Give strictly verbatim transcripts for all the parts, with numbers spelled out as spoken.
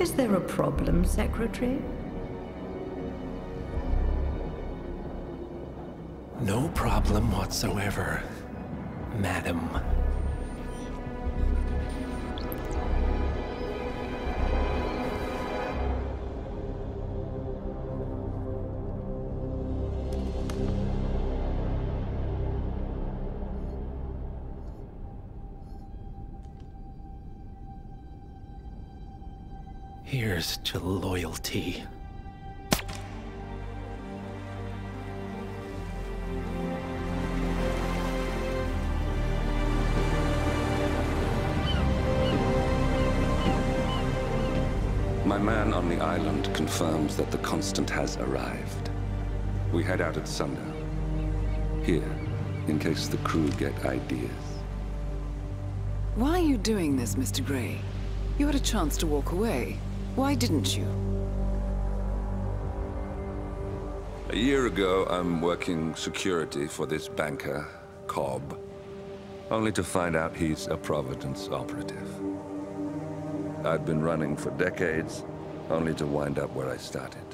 Is there a problem, Secretary? No problem whatsoever, Madam. Here's to loyalty. My man on the island confirms that the Constant has arrived. We head out at sundown. Here, in case the crew get ideas. Why are you doing this, Mister Gray? You had a chance to walk away. Why didn't you? A year ago, I'm working security for this banker, Cobb, only to find out he's a Providence operative. I'd been running for decades, only to wind up where I started.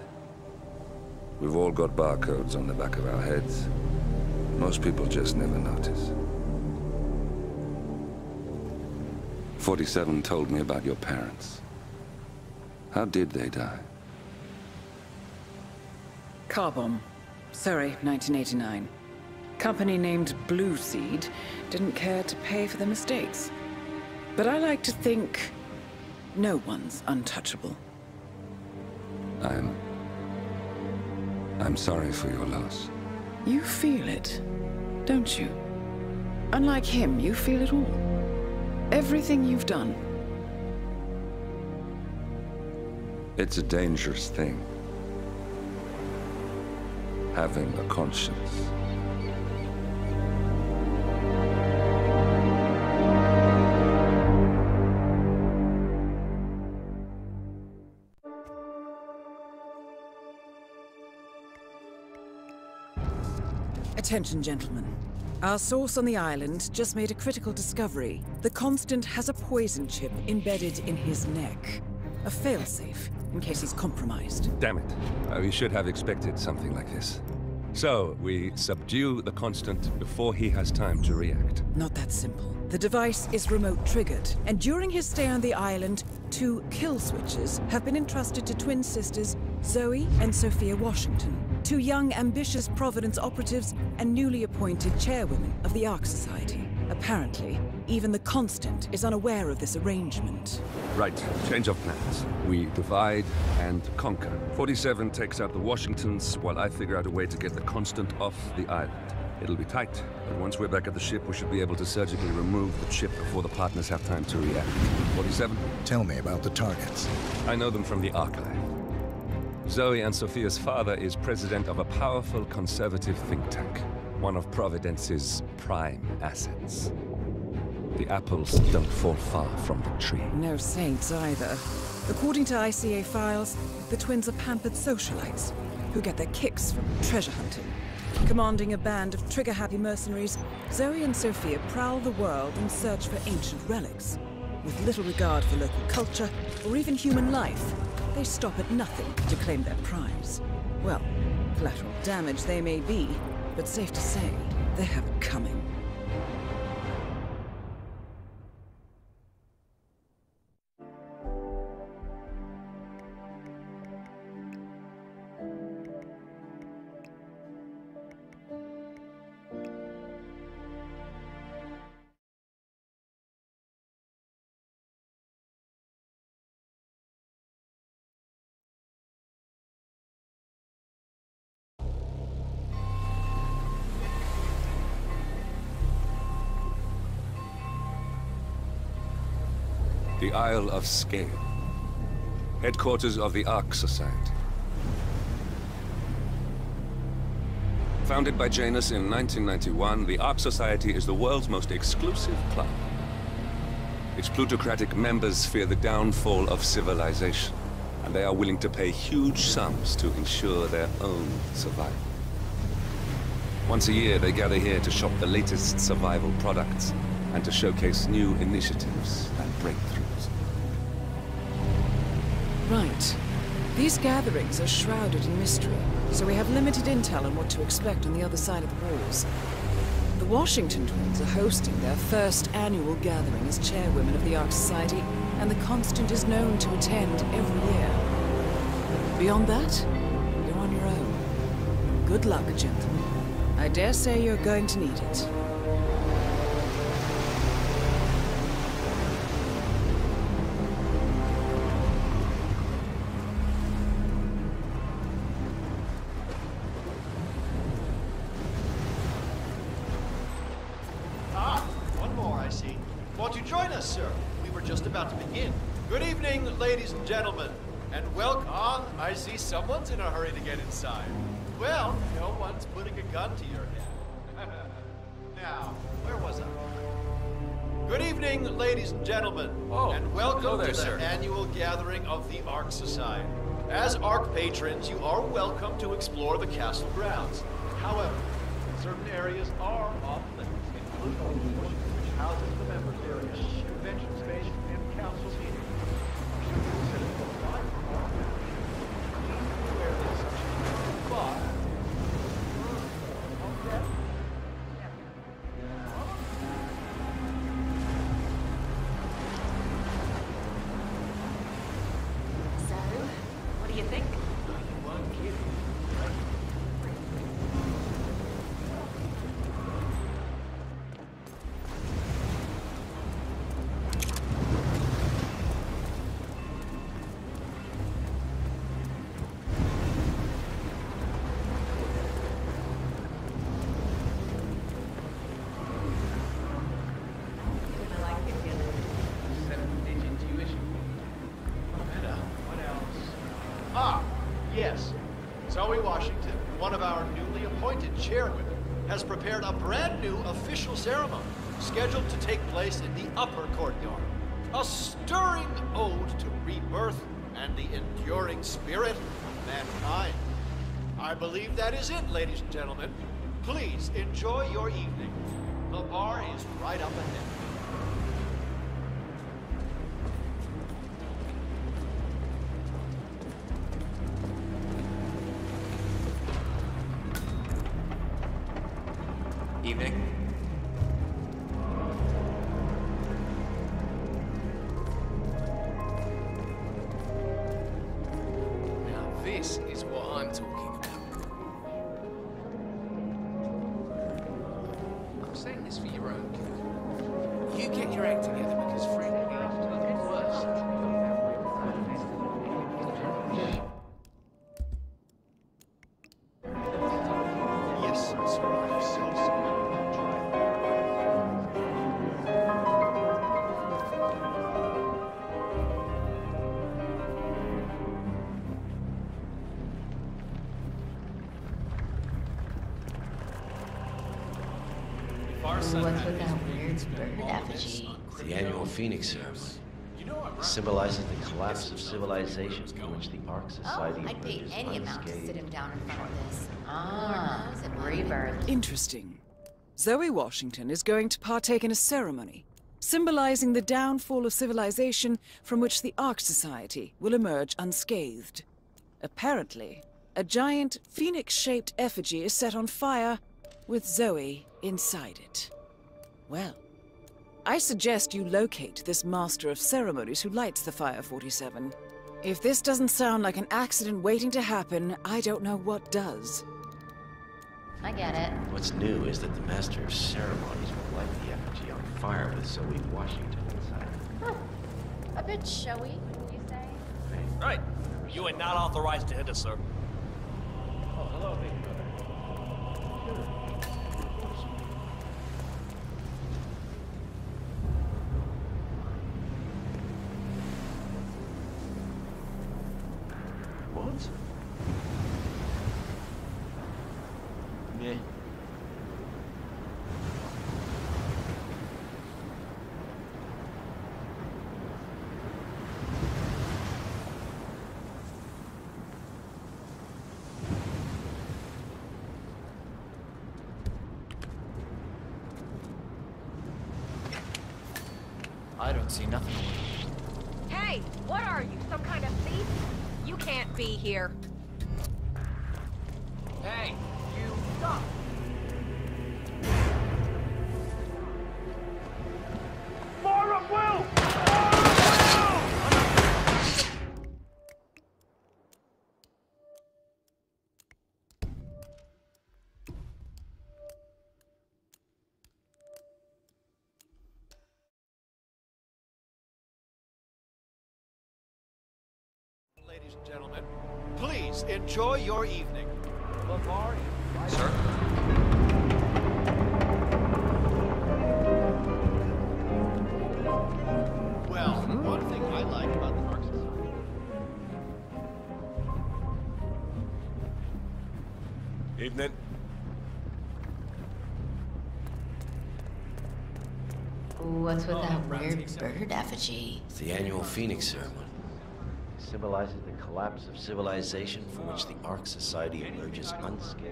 We've all got barcodes on the back of our heads. Most people just never notice. forty-seven told me about your parents. How did they die? Car bomb. Surrey, nineteen eighty-nine. Company named Blue Seed didn't care to pay for the mistakes. But I like to think no one's untouchable. I'm... I'm sorry for your loss. You feel it, don't you? Unlike him, you feel it all. Everything you've done. It's a dangerous thing, having a conscience. Attention, gentlemen. Our source on the island just made a critical discovery. The Constant has a poison chip embedded in his neck. A failsafe, in case he's compromised. Damn it. Uh, we should have expected something like this. So, we subdue the Constant before he has time to react. Not that simple. The device is remote-triggered, and during his stay on the island, two kill switches have been entrusted to twin sisters, Zoe and Sophia Washington, two young, ambitious Providence operatives and newly appointed chairwomen of the Ark Society. Apparently, even the Constant is unaware of this arrangement. Right, change of plans. We divide and conquer. forty-seven takes out the Washingtons while I figure out a way to get the Constant off the island. It'll be tight, but once we're back at the ship, we should be able to surgically remove the chip before the partners have time to react. forty-seven? Tell me about the targets. I know them from the archive. Zoe and Sophia's father is president of a powerful conservative think tank, one of Providence's prime assets. The apples don't fall far from the tree. No saints either. According to I C A files, the twins are pampered socialites who get their kicks from treasure hunting. Commanding a band of trigger-happy mercenaries, Zoe and Sophia prowl the world in search for ancient relics. With little regard for local culture or even human life, they stop at nothing to claim their prize. Well, collateral damage they may be, but safe to say, they have it coming. The Isle of Scale, headquarters of the Ark Society. Founded by Janus in nineteen ninety-one, the Ark Society is the world's most exclusive club. Its plutocratic members fear the downfall of civilization, and they are willing to pay huge sums to ensure their own survival. Once a year, they gather here to shop the latest survival products, and to showcase new initiatives and breakthroughs. Right. These gatherings are shrouded in mystery, so we have limited intel on what to expect on the other side of the walls. The Washington twins are hosting their first annual gathering as chairwomen of the Ark Society, and the Constant is known to attend every year. Beyond that, you're on your own. Good luck, gentlemen. I dare say you're going to need it. Ladies and gentlemen, and welcome. Ah, I see someone's in a hurry to get inside. Well, no one's putting a gun to your head. Now, where was I? Good evening, ladies and gentlemen, oh, and welcome there, to the sir. annual gathering of the Ark Society. As Ark patrons, you are welcome to explore the castle grounds. However, certain areas are off limits, including which houses the members' areas, convention space, and council meetings. Zoe Washington, one of our newly appointed chairwomen, has prepared a brand new official ceremony scheduled to take place in the upper courtyard. A stirring ode to rebirth and the enduring spirit of mankind. I believe that is it, ladies and gentlemen. Please enjoy your evening. The bar is right up ahead. Evening. Now this is what I'm talking about. I'm saying this for your own good. You get your act together because frankly, after the worst. Yes, I'm sorry. I'm so sorry. What's with that weird bird effigy? The annual Phoenix ceremony symbolizes the collapse of civilization in which the Ark Society. Oh, I'd pay any amount to sit him down in front of this. Ah, rebirth. Interesting. Zoe Washington is going to partake in a ceremony symbolizing the downfall of civilization from which the Ark Society will emerge unscathed. Apparently, a giant Phoenix-shaped effigy is set on fire with Zoe inside it. Well, I suggest you locate this master of ceremonies who lights the fire forty-seven. If this doesn't sound like an accident waiting to happen, I don't know what does. I get it. What's new is that the master of ceremonies will light the effigy on fire with Zoe Washington inside. Huh. A bit showy, would you say? Right. You are not authorized to enter, sir. Oh, hello, big brother. Sure. Yeah. I don't see nothing. Hey, what are you? Some kind of thief? be here. Hey, you stop! Fire up, Will! Fire up, Will! Ladies and gentlemen, please enjoy your evening. Sir? Well, mm-hmm. One thing I like about the Ark Society. Evening. What's with oh, that weird bird effigy? It's the annual Phoenix ceremony. Symbolizes the collapse of civilization from which the Ark Society emerges unscathed.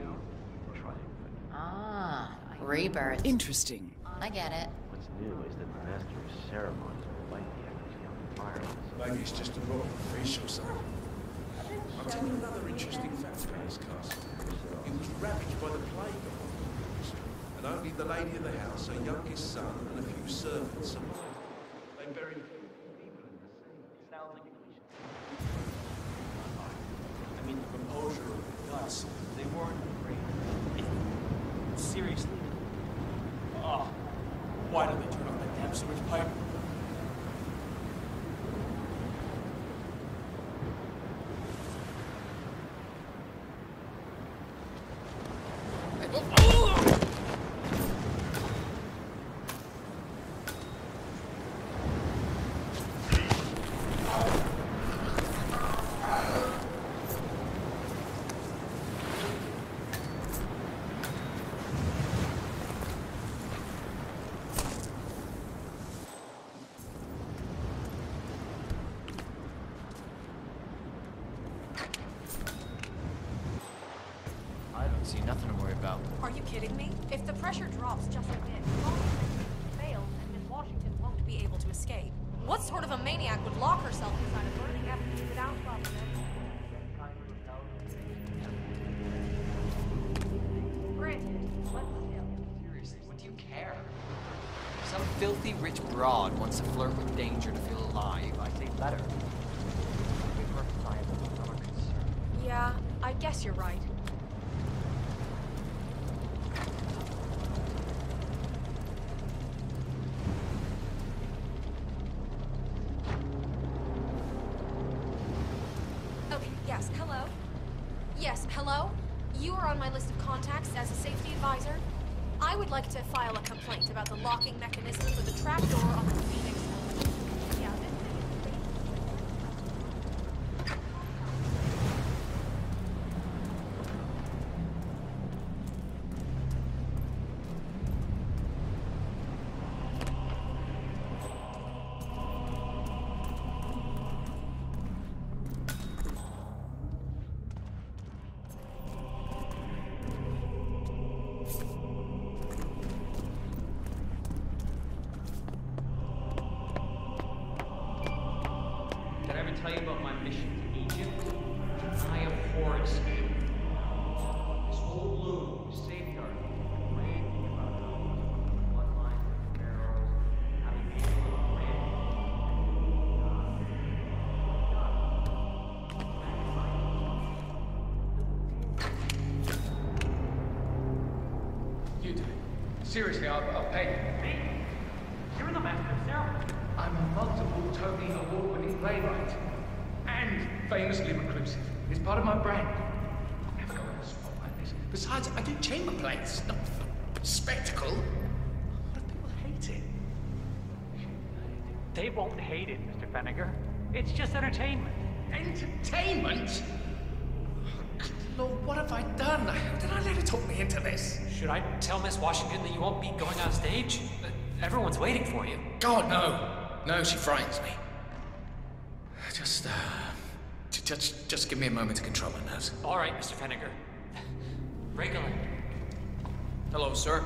Ah, rebirth. Interesting. I get it. What's new is that the master of ceremonies will light the effigy on fire. Ladies, just a moment. Face yourself. I'll tell you another interesting fact about this castle. It was ravaged by the plague of the and only the lady of the house, her youngest son, and a few servants survived. They buried. They weren't great. It, seriously? Oh, why don't they turn off that damn sewage pipe? See, nothing to worry about. Are you kidding me? If the pressure drops just a bit, Washington fails and Miz Washington won't be able to escape. What sort of a maniac would lock herself inside a burning effigy without Providence? Granted, but still. Seriously, what do you care? If some filthy rich broad wants to flirt with danger to feel alive, I say let her. Yeah, I guess you're right. About the locking mechanism for the trapdoor on the Phoenix. Yeah, this thing tell you about my mission to Egypt. I abhor it. This whole loom was safeguarded. Praying about the bloodline, the pharaohs, having people on land. You did it. Seriously, I'll, I'll pay you. Me? You're the master of ceremony. I'm a multiple Tony Award-winning playwright. Famously reclusive. It's part of my brand. I've never gone on a spot like this. Besides, I do chamber plays, not for spectacle. But people hate it. They won't hate it, Mister Fenniger. It's just entertainment. Entertainment? Oh, good Lord, what have I done? How did I let her talk me into this? Should I tell Miss Washington that you won't be going on stage? Everyone's waiting for you. God, no. No, she frightens me. Just, uh... Just, just give me a moment to control my nerves. All right, Mister Fenniger. Break a leg. Hello, sir.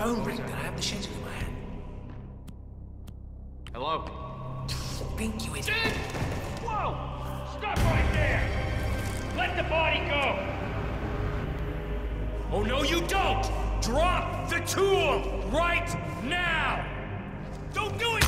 phone ring and I have the schedule in my hand. Hello? Thank you, idiot. Whoa! Stop right there! Let the body go! Oh, no, you don't! Drop the tool right now! Don't do it!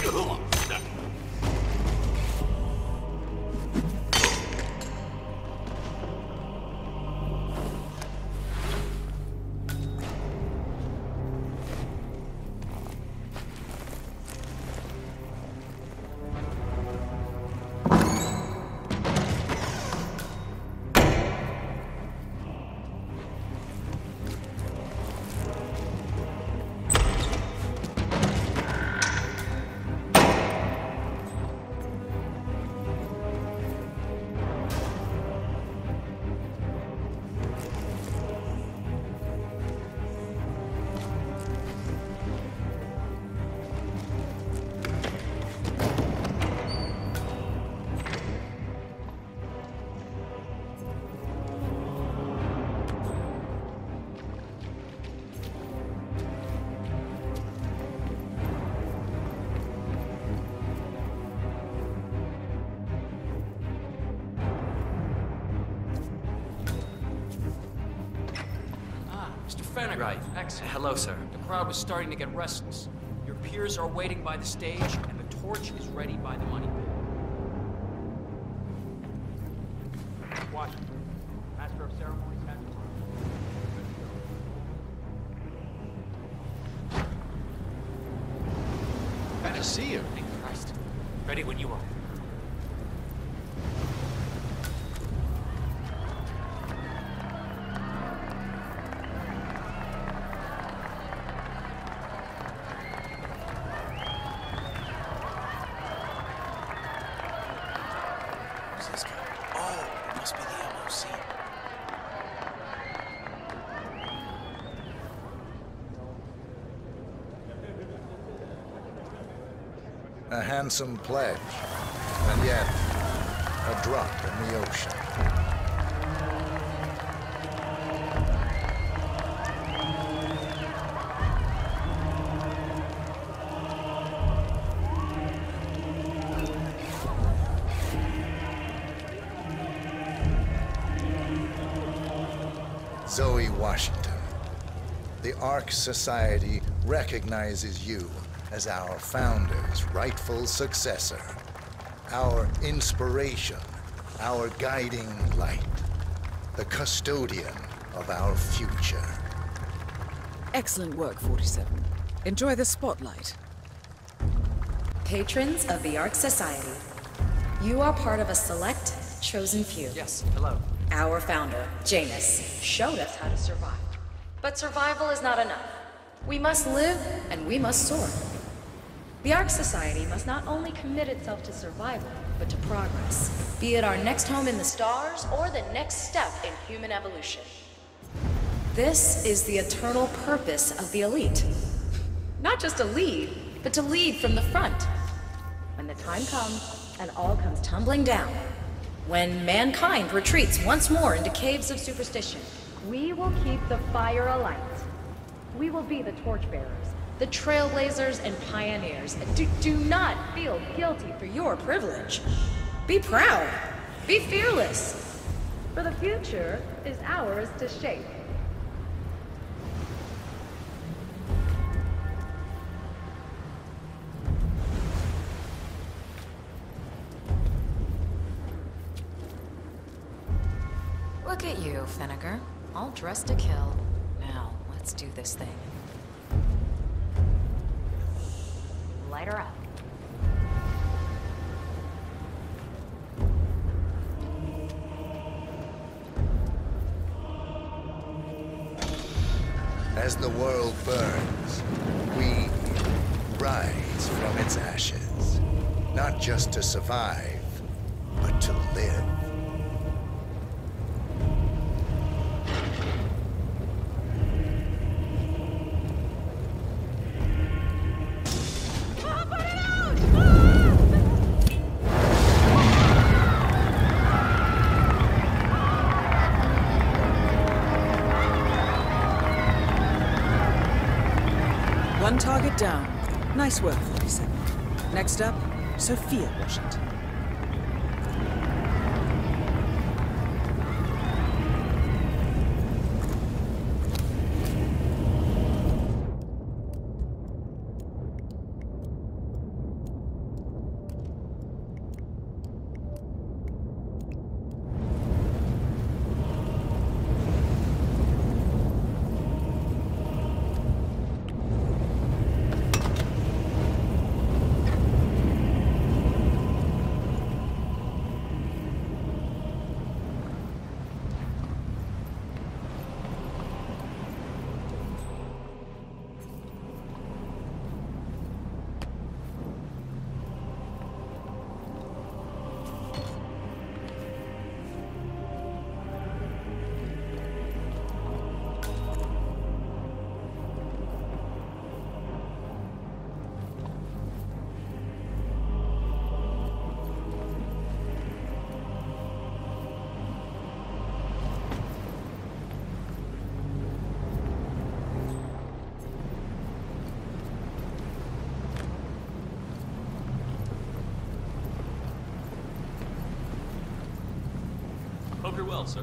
Right. Excellent. Hello, sir. The crowd was starting to get restless. Your peers are waiting by the stage, and the torch is ready by the money pit. Washington, Master of Ceremonies, has the word. Glad to see you. Thank Christ. Ready when you are. A handsome pledge, and yet a drop in the ocean. Zoe Washington, the Ark Society recognizes you as our founder's rightful successor, our inspiration, our guiding light, the custodian of our future. Excellent work, forty-seven. Enjoy the spotlight. Patrons of the Ark Society, you are part of a select, chosen few. Yes, hello. Our founder, Janus, showed us how to survive. But survival is not enough. We must live, and we must soar. The Ark Society must not only commit itself to survival, but to progress, be it our next home in the stars or the next step in human evolution. This is the eternal purpose of the elite. Not just to lead, but to lead from the front. When the time comes and all comes tumbling down, when mankind retreats once more into caves of superstition, we will keep the fire alight. We will be the torchbearers, the trailblazers and pioneers. Do, do not feel guilty for your privilege. Be proud. Be fearless. For the future is ours to shape. Look at you, Fenniger. All dressed to kill. Now, let's do this thing. Light her up. As the world burns, we rise from its ashes, not just to survive, but to live. One target down. Nice work, forty-seven. Next up, Sophia Washington. You're well, sir.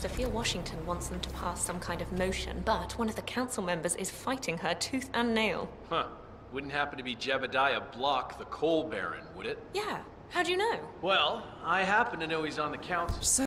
Sophia Washington wants them to pass some kind of motion, but one of the council members is fighting her tooth and nail. Huh. Wouldn't happen to be Jebediah Block, the coal baron, would it? Yeah. How do you know? Well, I happen to know he's on the council. So